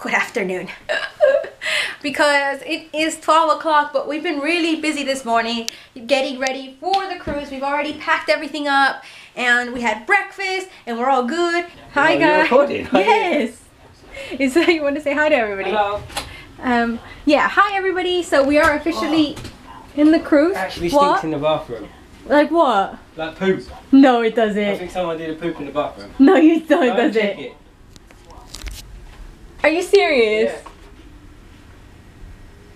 good afternoon because it is 12 o'clock, but we've been really busy this morning getting ready for the cruise. We've already packed everything up and we had breakfast and we're all good. Hi guys. Yes. Is that you want to say hi to everybody? Hello. Yeah, hi everybody. So we are officially in the cruise. Actually stinks in the bathroom. Like what? Like poop. No, it doesn't. I think someone did a poop in the bathroom. No, you don't. It doesn't. Check it. Are you serious?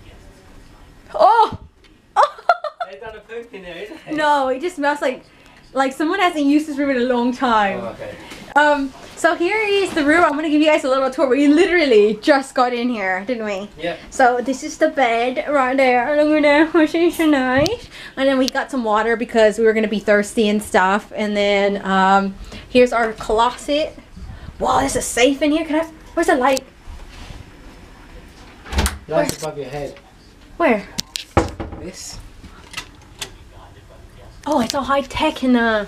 Yeah. Oh! They've done a poop in there, isn't it? No, it just smells like someone hasn't used this room in a long time. Oh, okay. So here is the room. I'm going to give you guys a little tour. We literally just got in here, didn't we? Yeah. So this is the bed right there. And I'm going to wash it tonight. And then we got some water because we were going to be thirsty and stuff. And then here's our closet. Wow, there's a safe in here. Can I? Where's the light? Light's above your head. Where? This. Oh, it's all high tech and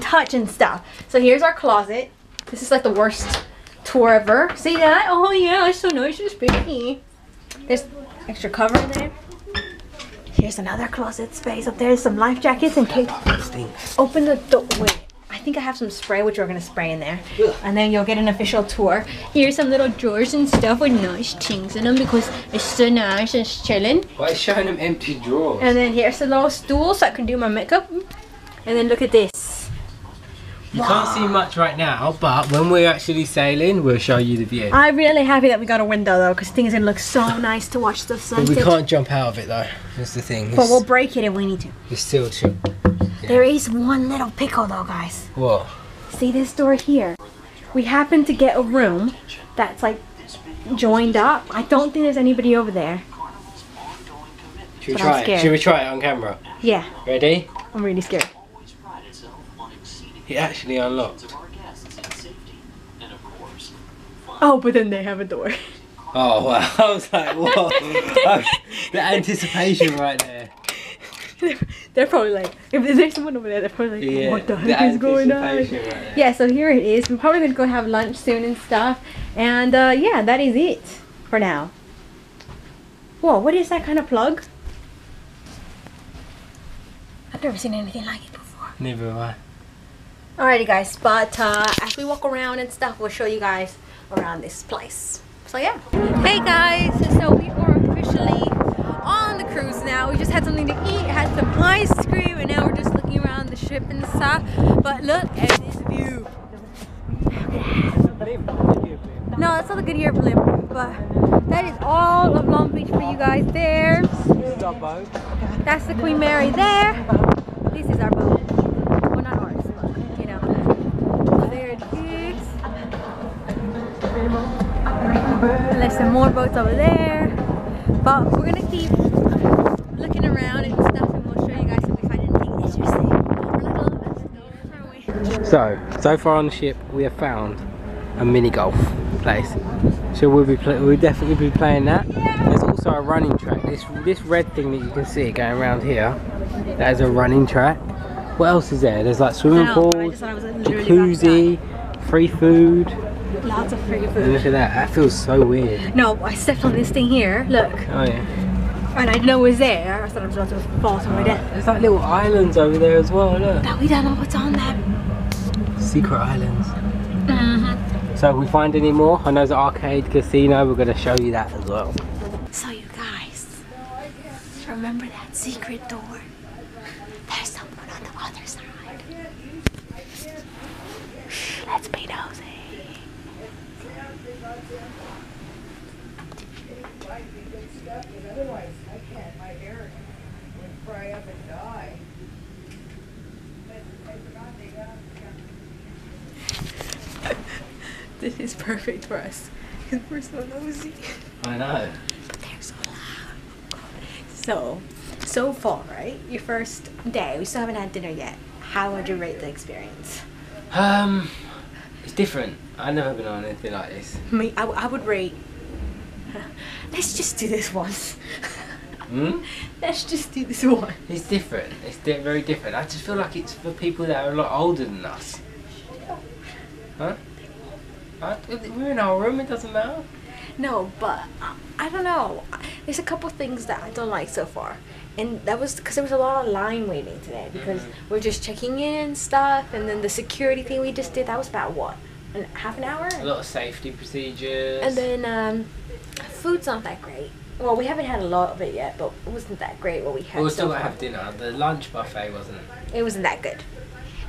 touch and stuff. So here's our closet. This is like the worst tour ever. See that? Oh yeah, it's so nice, it's pretty. There's extra cover in there. Here's another closet space up there. There's some life jackets in case. Open the door. Wait, I think I have some spray which we're gonna spray in there. And then you'll get an official tour. Here's some little drawers and stuff with nice things in them because it's so nice and it's chilling. Why is showing them empty drawers? And then here's a little stool so I can do my makeup. And then look at this. You can't see much right now, but when we're actually sailing, we'll show you the view. I'm really happy that we got a window though, because things are gonna look so nice to watch the sunset. But we can't jump out of it though. That's the thing. But we'll break it if we need to. It's still chill. Yeah. There is one little pickle though, guys. What? See this door here? We happened to get a room that's like joined up. I don't think there's anybody over there. Should we try it? Should we try it on camera? Yeah. Ready? I'm really scared. It actually unlocked. Oh, but then they have a door. Oh wow, I was like, whoa. The anticipation right there. They're probably like, if there's someone over there, they're probably like, yeah, what the heck is going on? Right, yeah, so here it is. We're probably going to go have lunch soon and stuff. And yeah, that is it for now. Whoa, what is that kind of plug? I've never seen anything like it before. Never have I. Alrighty guys, but as we walk around and stuff, we'll show you guys around this place. So yeah. Hey guys, so we are officially on the cruise now. We just had something to eat, had some ice cream, and now we're just looking around the ship and stuff. But look at this view. No, that's not a good year blip, but that is all of Long Beach for you guys there. That's the Queen Mary there. This is our boat. And there's some more boats over there, but we're gonna keep looking around and stuff, and we'll show you guys if we find anything interesting. So far on the ship, we have found a mini golf place, so we'll definitely be playing that. Yeah. There's also a running track. This red thing that you can see going around here, that is a running track. What else is there? There's like swimming pools, jacuzzi, free food. Lots of free food. Look at that. That feels so weird. No, I stepped on this thing here. Look. Oh yeah. And I know it was there. I thought I was about to fall to my death. There's like little islands over there as well. Look. But we don't know what's on them. Secret islands. Mm-hmm. So if we find any more, I know the arcade casino. We're going to show you that as well. So you guys, remember that secret door? There's someone on the other side. Let's be nosy. Otherwise, I can't. My hair would fry up and die. This is perfect for us because we're so nosy. I know. But they're so loud. So far, right? Your first day. We still haven't had dinner yet. How would you rate the experience? It's different. I've never been on anything like this. I would rate. Let's just do this once. Let's just do this one. It's different. It's very different. I just feel like it's for people that are a lot older than us. Huh? We're in our room. It doesn't matter. No, but I don't know. There's a couple things that I don't like so far. And that was because there was a lot of line waiting today because we're just checking in and stuff, and then the security thing we just did, that was about what? Half an hour? A lot of safety procedures. And then food's not that great. Well, we haven't had a lot of it yet, but it wasn't that great what we had. We were still going to have dinner. The lunch buffet wasn't... It wasn't that good.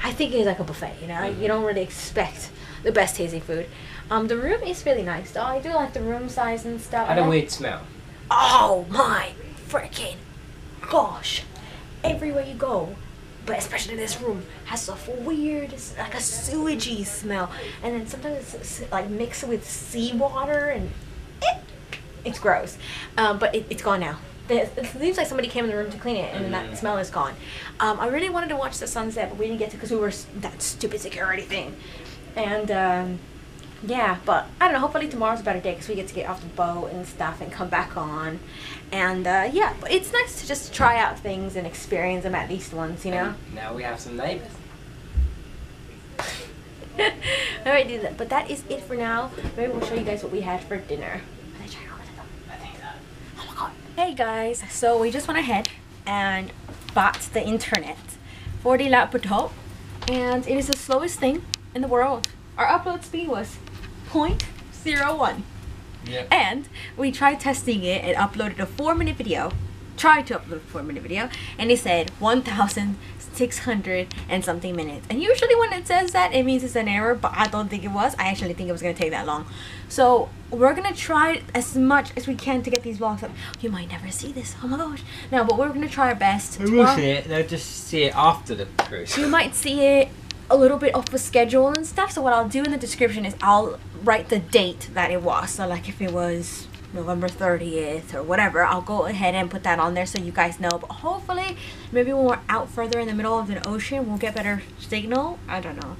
I think it was like a buffet, you know? Mm-hmm. You don't really expect the best tasting food. The room is really nice, though. I do like the room size and stuff. Had a weird smell. Oh my freaking gosh. Everywhere you go, but especially this room, has a weird, like a sewagey smell. And then sometimes it's like mixed with seawater and... It's gross, but it's gone now. It seems like somebody came in the room to clean it, and then that smell is gone. I really wanted to watch the sunset, but we didn't get to because we were that stupid security thing. And yeah, but I don't know. Hopefully tomorrow's a better day because we get to get off the boat and stuff and come back on. And yeah, but it's nice to just try out things and experience them at least once, you know. And now we have some neighbors. All right, but that is it for now. Maybe we'll show you guys what we had for dinner. Hey guys, so we just went ahead and bought the internet for the laptop, and it is the slowest thing in the world. Our upload speed was 0.01. Yeah. And we tried testing it and uploaded a 4-minute video. Tried to upload a 4-minute video, and it said 1,600 and something minutes. And usually when it says that, it means it's an error, but I don't think it was. I actually think it was gonna take that long. So we're gonna try as much as we can to get these vlogs up. You might never see this. Oh my gosh! No, but we're gonna try our best. We will see it. They'll just see it after the cruise. You might see it a little bit off the schedule and stuff. So what I'll do in the description is I'll write the date that it was. So like if it was November 30th or whatever, I'll go ahead and put that on there so you guys know. But hopefully maybe when we're out further in the middle of the ocean, we'll get better signal. I don't know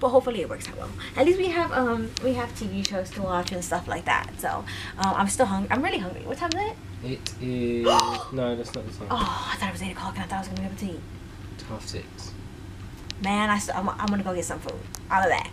but hopefully it works out well. At least we have TV shows to watch and stuff like that. So I'm still hungry. I'm really hungry. What time is it? It is no, that's not the time. Oh, I thought it was 8 o'clock and I thought I was gonna be able to eat. It's 6:30. Man, I'm gonna go get some food out of that.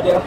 idea.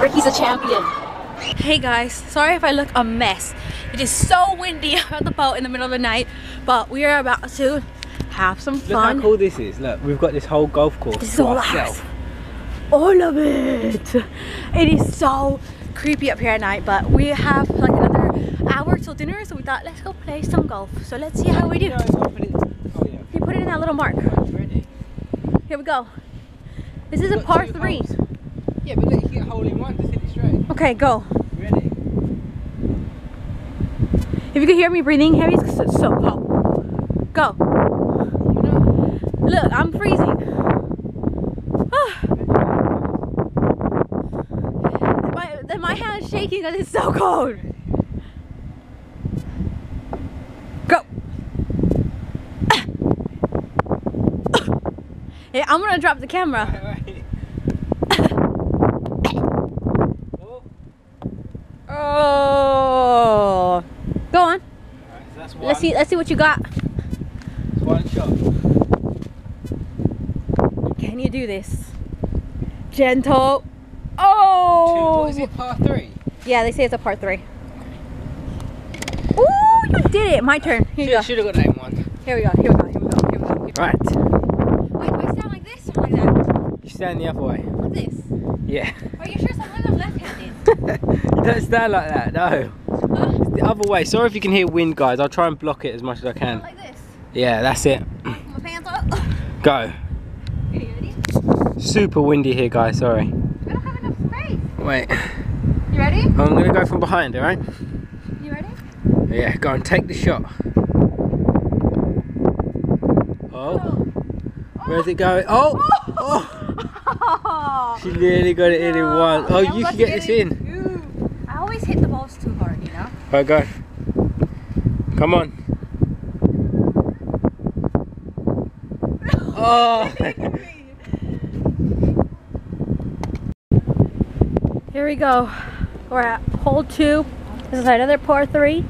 Ricky's a champion. Hey guys, sorry if I look a mess. It is so windy out the boat in the middle of the night, but we are about to have some fun. Look how cool this is. Look, we've got this whole golf course. This is all ourselves. All of it. It is so creepy up here at night, but we have like another hour till dinner, so we thought let's go play some golf. So let's see how we do. You know, you put it in that little mark. Here we go. This is a par 3. Holes. Yeah, but look, you get a hole in one, just hit it straight. Okay, go. Ready? If you can hear me breathing heavy, it's because it's so cold. Go. No. Look, I'm freezing. Oh. My hand is shaking because it's so cold. Go. Yeah, I'm going to drop the camera. All right. Oh, go on. Right, so that's one. Let's see what you got. That's one shot. Can you do this? Gentle. Oh. What is it? Part 3. Yeah, they say it's a part 3. Oh, you did it. My turn. Here you go. Should have got that one. Here we go. Right. Wait, do I sound like this or like that? You stand the other way. Like this. Yeah. Are you sure sometimes I'm left-handed? You don't stand like that, no. Huh? It's the other way. Sorry if you can hear wind, guys. I'll try and block it as much as I can. Like this? Yeah, that's it. My pants up. Go. Are you ready? Super windy here, guys. Sorry. I don't have enough space. Wait. You ready? I'm going to go from behind, alright? You ready? Yeah, go and take the shot. Oh. Where's it going? Oh! She nearly got it in one. Oh, you can get this in. I always hit the balls too hard, you know? Alright, go. Come on. Oh! Here we go. We're at hole 2. This is another par 3.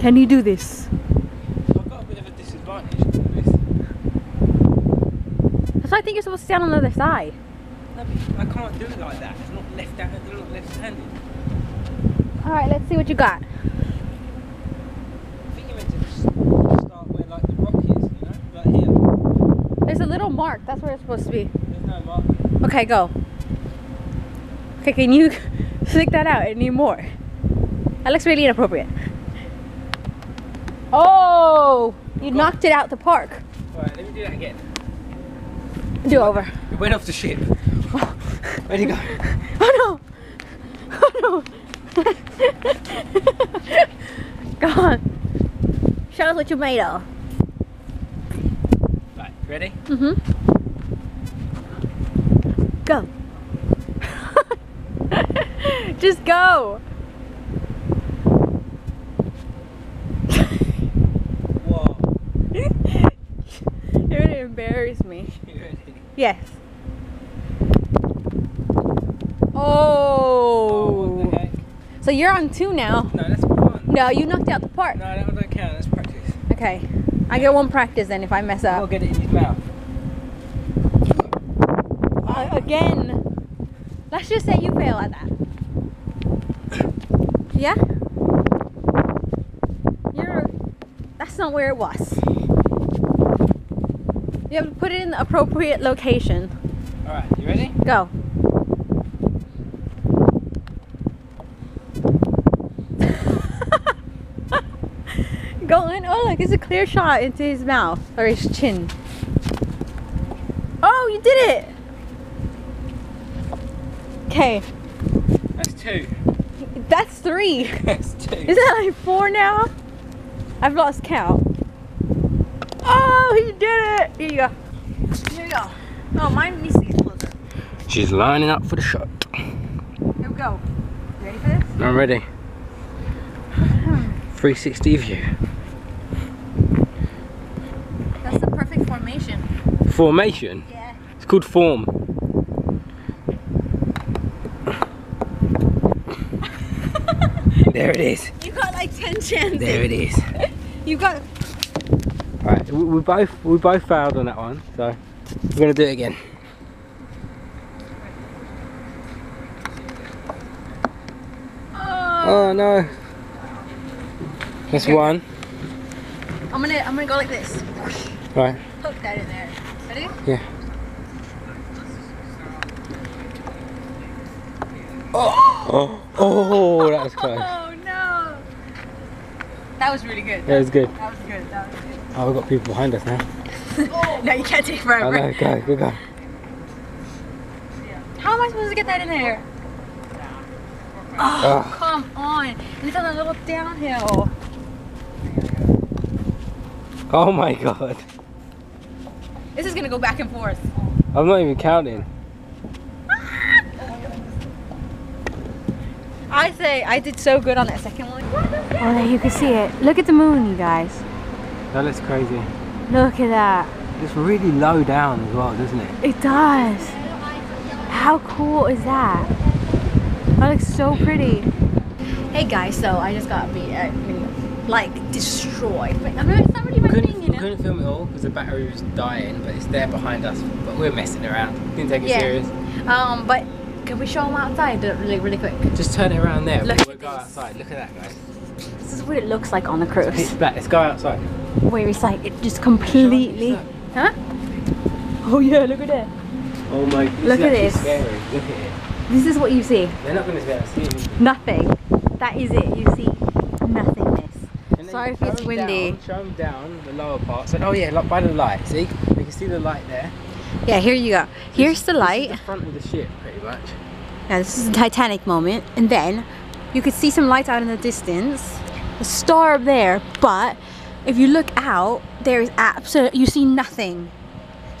Can you do this? I've got a bit of a disadvantage on this. That's why I think you're supposed to stand on the other side. I can't do it like that. It's not left-handed. It's not left-handed. All right, let's see what you got. I think you meant to start where like the rock is, you know, like here. There's a little mark. That's where it's supposed to be. There's no mark. Okay, go. Okay, can you flick that out anymore? That looks really inappropriate. Oh, you knocked it out the park. All right, let me do that again. Do over. It went off the ship. Where'd he go? Oh no! Oh no! Go on. Show us what you made of. Right, ready? Mm-hmm. Go. Just go. Whoa. embarrass me. Yes. Oh, what the heck? So you're on two now. No, that's one. No, you knocked out the park. No, that don't count. That's practice. Okay. Yeah. I get one practice then if I mess up. I'll get it in your mouth. Again. Let's just say you fail at that. Yeah? That's not where it was. You have to put it in the appropriate location. Alright, you ready? Go. Go in. Oh, look, it's a clear shot into his mouth or his chin. Oh, you did it! Okay. That's two. That's three. That's two. Is that like four now? I've lost count. Oh, he did it! Here you go. Here you go. Oh, mine needs to get closer. She's lining up for the shot. Here we go. You ready for this? I'm ready. 360 view. That's the perfect formation. Formation? Yeah. It's called form. There it is. You got like 10 chances. There it is. You got. All right, we both failed on that one, so we're gonna do it again. Oh, oh no. That's here. One. I'm gonna go like this. All right. Hook that in there. Ready? Yeah. Oh, oh, oh, that was close. Oh no. That was really good. That was good. That was good. That was good. Oh, we've got people behind us now. Oh. No, you can't take forever. I know, go, go, go. How am I supposed to get that in there? Oh, oh, come on. And it's on a little downhill. Oh my god. This is going to go back and forth. I'm not even counting. I say I did so good on that second one. Oh, there you can see it. Look at the moon, you guys. That looks crazy. Look at that. It's really low down as well, doesn't it? It does. How cool is that? That looks so pretty. Hey guys, so I just got beat, like destroyed. But I mean, it's not really my thing, you know? We couldn't film it all because the battery was dying, but it's there behind us. But we were messing around. Didn't take it serious. But can we show them outside really, really quick? Just turn it around there. Look, we'll go outside. Look at that, guys. This is what it looks like on the cruise. It's pitch black. Let's go outside. Where it's like, it just completely... Huh? Oh yeah, look at it. Oh my... Look at this. Scary. Look at it. This is what you see. They're not going to be able to see nothing. That is it. You see nothingness. Sorry if it's windy. Down, show them down the lower part. So, oh yeah, like by the light. See? You can see the light there. Yeah, here you go. Here's the light. This is the front of the ship, pretty much. Yeah, this is the Titanic moment. And then you could see some lights out in the distance. A star up there, but if you look out, there is absolutely, you see nothing.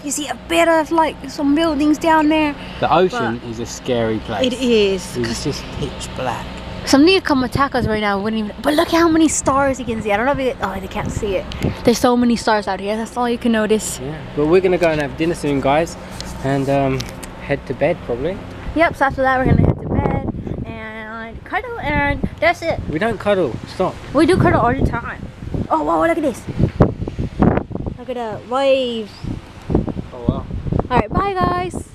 You see a bit of like some buildings down there. The ocean is a scary place. It is. It's just pitch black. Somebody could come attack us right now. Wouldn't even. But look how many stars you can see. I don't know if it, oh, they can't see it. There's so many stars out here. That's all you can notice. Yeah. But we're gonna go and have dinner soon, guys, and head to bed probably. Yep. So after that, we're gonna head to bed and cuddle, and that's it. We don't cuddle. Stop. We do cuddle all the time. Oh wow! Look at this. Look at the waves. Oh wow. All right. Bye, guys.